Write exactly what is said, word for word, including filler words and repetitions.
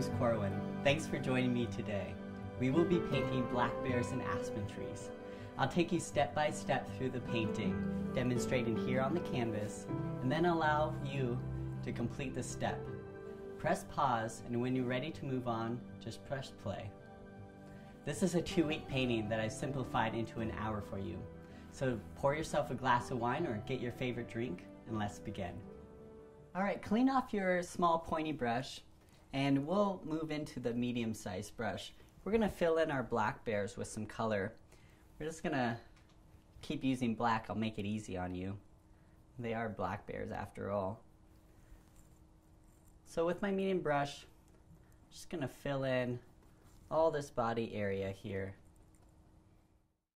James Corwin. Thanks for joining me today. We will be painting black bears and aspen trees. I'll take you step by step through the painting, demonstrating here on the canvas, and then allow you to complete the step. Press pause, and when you're ready to move on, just press play. This is a two-week painting that I've simplified into an hour for you. So pour yourself a glass of wine or get your favorite drink, and let's begin. All right, clean off your small pointy brush, and we'll move into the medium-sized brush. We're gonna fill in our black bears with some color. We're just gonna keep using black. I'll make it easy on you. They are black bears after all. So with my medium brush, I'm just gonna fill in all this body area here.